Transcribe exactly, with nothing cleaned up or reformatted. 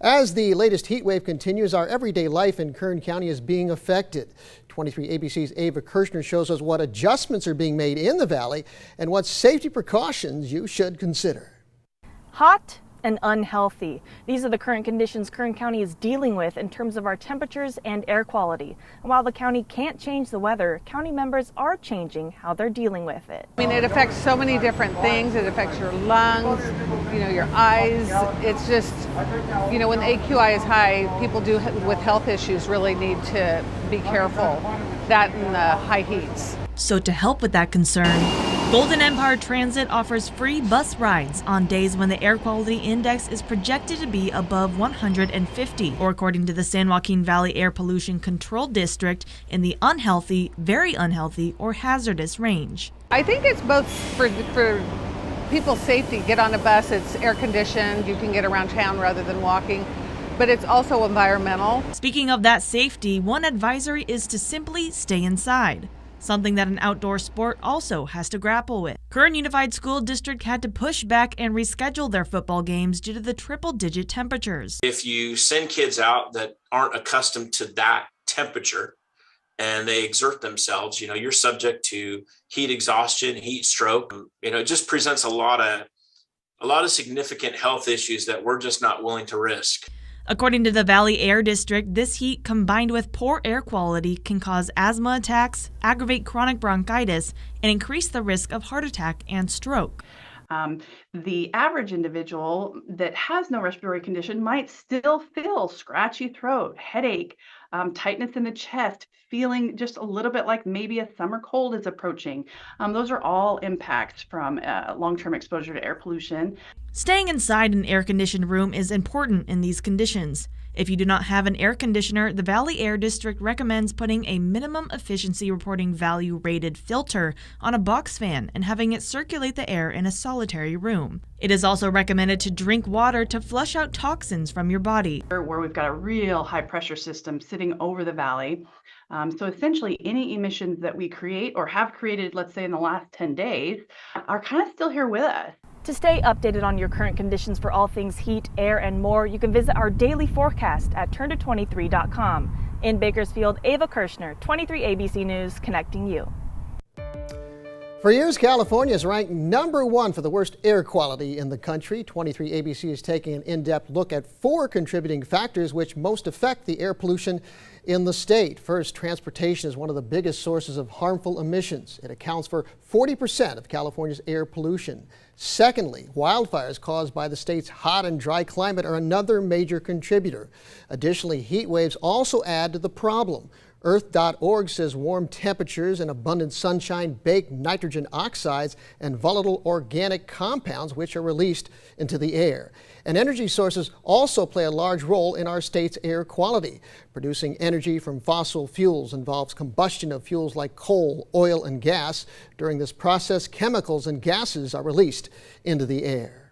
As the latest heat wave continues, our everyday life in Kern County is being affected. twenty-three A B C's Ava Kirschner shows us what adjustments are being made in the valley and what safety precautions you should consider. Hot and unhealthy. These are the current conditions Kern County is dealing with in terms of our temperatures and air quality. And while the county can't change the weather, county members are changing how they're dealing with it. I mean, it affects so many different things. It affects your lungs, you know, your eyes. It's just, you know, when the A Q I is high, people do with health issues really need to be careful. That and the high heats. So to help with that concern, Golden Empire Transit offers free bus rides on days when the air quality index is projected to be above one hundred fifty, or according to the San Joaquin Valley Air Pollution Control District, in the unhealthy, very unhealthy, or hazardous range. I think it's both for, for people's safety. Get on a bus, it's air conditioned, you can get around town rather than walking. But it's also environmental. Speaking of that safety, one advisory is to simply stay inside, something that an outdoor sport also has to grapple with. Kern Unified School District had to push back and reschedule their football games due to the triple-digit temperatures. If you send kids out that aren't accustomed to that temperature and they exert themselves, you know, you're subject to heat exhaustion, heat stroke. You know, it just presents a lot of, a lot of significant health issues that we're just not willing to risk. According to the Valley Air District, this heat combined with poor air quality can cause asthma attacks, aggravate chronic bronchitis, and increase the risk of heart attack and stroke. Um, the average individual that has no respiratory condition might still feel scratchy throat, headache, um, tightness in the chest, feeling just a little bit like maybe a summer cold is approaching. Um, those are all impacts from uh, long-term exposure to air pollution. Staying inside an air-conditioned room is important in these conditions. If you do not have an air conditioner, the Valley Air District recommends putting a minimum efficiency reporting value rated filter on a box fan and having it circulate the air in a solitary room. It is also recommended to drink water to flush out toxins from your body. Where we've got a real high-pressure system sitting over the valley. Um, so essentially any emissions that we create or have created, let's say in the last ten days, are kind of still here with us. To stay updated on your current conditions for all things heat, air, and more, you can visit our daily forecast at Turn To twenty-three dot com. In Bakersfield, Ava Kirschner, twenty-three A B C News, connecting you. For years, California is ranked number one for the worst air quality in the country. twenty-three A B C is taking an in-depth look at four contributing factors which most affect the air pollution in the state. First, transportation is one of the biggest sources of harmful emissions. It accounts for forty percent of California's air pollution. Secondly, wildfires caused by the state's hot and dry climate are another major contributor. Additionally, heat waves also add to the problem. Earth dot org says warm temperatures and abundant sunshine bake nitrogen oxides and volatile organic compounds which are released into the air. And energy sources also play a large role in our state's air quality. Producing energy from fossil fuels involves combustion of fuels like coal, oil, and gas. During this process, chemicals and gases are released into the air.